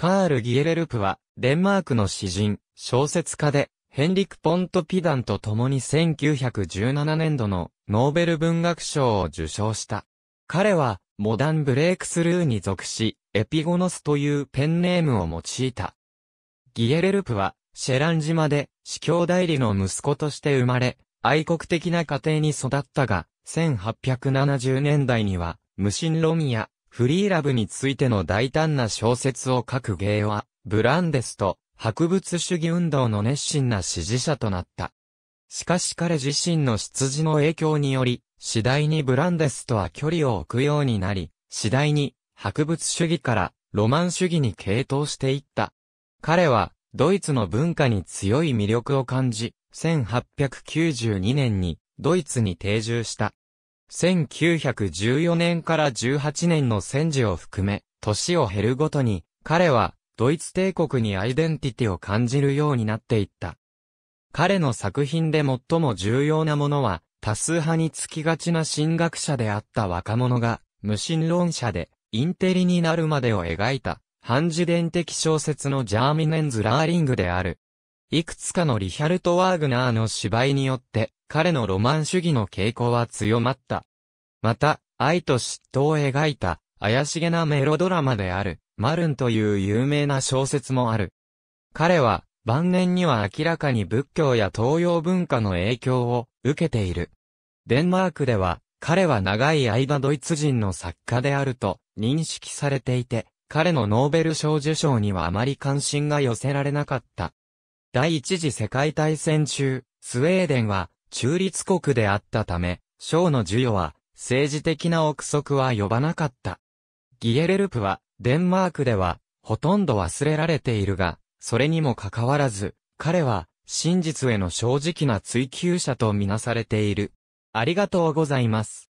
カール・ギエレルプは、デンマークの詩人、小説家で、ヘンリク・ポントピダンと共に1917年度のノーベル文学賞を受賞した。彼は、モダンブレイクスルーに属し、エピゴノスというペンネームを用いた。ギエレルプは、シェラン島で、司教代理の息子として生まれ、愛国的な家庭に育ったが、1870年代には、無神論や、フリーラブについての大胆な小説を書くゲーは、ブランデスと、博物主義運動の熱心な支持者となった。しかし彼自身の羊の影響により、次第にブランデスとは距離を置くようになり、次第に、博物主義から、ロマン主義に傾倒していった。彼は、ドイツの文化に強い魅力を感じ、1892年にドイツに定住した。1914年から18年の戦時を含め、年を経るごとに、彼はドイツ帝国にアイデンティティを感じるようになっていった。彼の作品で最も重要なものは、多数派につきがちな神学者であった若者が、無神論者で、インテリになるまでを描いた。反自伝的小説のGermanernes Lærlingである。いくつかのリヒャルト・ワーグナーの芝居によって、彼のロマン主義の傾向は強まった。また、愛と嫉妬を描いた、怪しげなメロドラマである、Møllenという有名な小説もある。彼は、晩年には明らかに仏教や東洋文化の影響を受けている。デンマークでは、彼は長い間ドイツ人の作家であると認識されていて、彼のノーベル賞受賞にはあまり関心が寄せられなかった。第一次世界大戦中、スウェーデンは中立国であったため、賞の授与は政治的な憶測は呼ばなかった。ギエレルプはデンマークではほとんど忘れられているが、それにもかかわらず、彼は真実への正直な追求者とみなされている。ありがとうございます。